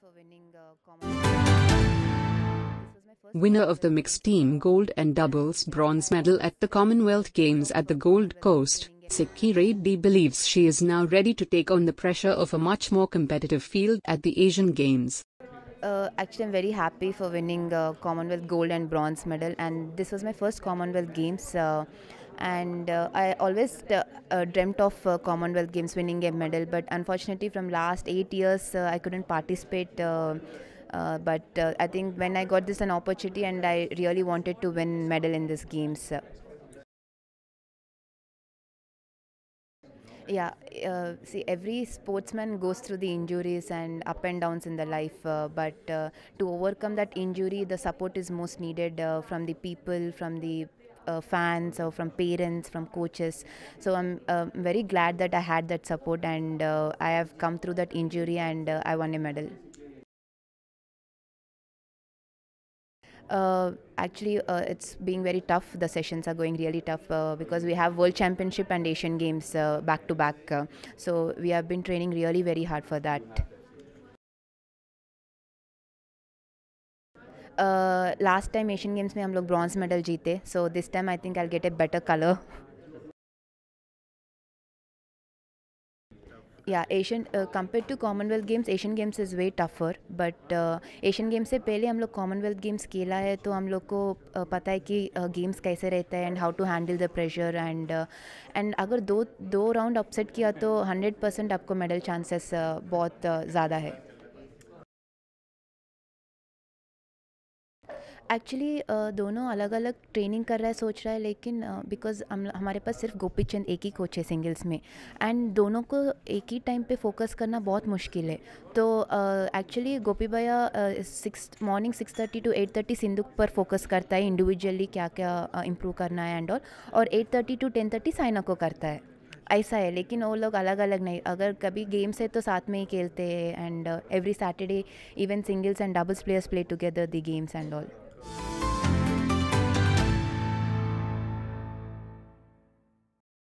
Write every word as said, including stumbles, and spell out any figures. for winning uh, Commonwealth. Winner of the mixed team gold and doubles bronze medal at the Commonwealth Games at the Gold Coast, Sikki Reddy believes she is now ready to take on the pressure of a much more competitive field at the Asian Games. Uh, actually, I'm very happy for winning uh, Commonwealth gold and bronze medal, and this was my first Commonwealth Games. Uh, and uh, I always uh, uh, dreamt of uh, Commonwealth Games winning a medal, but unfortunately, from last eight years, uh, I couldn't participate. Uh, uh, but uh, I think when I got this an opportunity, and I really wanted to win medal in these games. Uh, Yeah, uh, see, every sportsman goes through the injuries and up and downs in the life, uh, but uh, to overcome that injury, the support is most needed uh, from the people, from the uh, fans, or from parents, from coaches. So I'm uh, very glad that I had that support, and uh, I have come through that injury, and uh, I won a medal. Uh, actually, uh, it's being very tough. The sessions are going really tough uh, because we have World Championship and Asian Games uh, back to back. Uh, so we have been training really very hard for that. Uh, last time Asian Games mein hum log bronze medal jeete. So this time I think I'll get a better color. Yeah, Asian uh, compared to Commonwealth Games, Asian Games is way tougher. But uh, Asian Games से पहले हम लोग Commonwealth Games खेला है, तो हम लोग को uh, पता है कि uh, games कैसे रहता है and how to handle the pressure, and uh, and अगर दो दो round upset किया तो one hundred percent आपको medal chances uh, बहुत uh, ज़्यादा है. एक्चुअली uh, दोनों अलग अलग ट्रेनिंग कर रहा है, सोच रहा है, लेकिन बिकॉज uh, हम हमारे पास सिर्फ गोपीचंद एक ही कोच है सिंगल्स में, एंड दोनों को एक ही टाइम पे फोकस करना बहुत मुश्किल है. तो एक्चुअली uh, गोपी भैया six morning six thirty to eight thirty Sindhu पर फोकस करता है, इंडिविजुअली क्या क्या इम्प्रूव uh, करना है एंड ऑल, और eight thirty to ten thirty Saina को करता है. ऐसा है, लेकिन वो लोग अलग अलग नहीं, अगर कभी गेम्स है तो साथ में ही खेलते हैं. And every Saturday even singles and doubles players play together the games and all.